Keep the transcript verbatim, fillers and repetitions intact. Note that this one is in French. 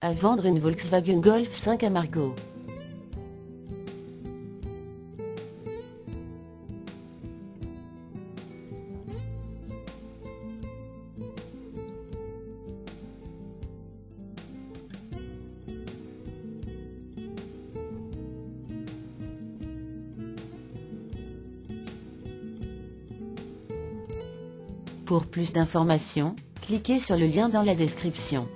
À vendre une Volkswagen Golf cinq à Margaux. Pour plus d'informations, cliquez sur le lien dans la description.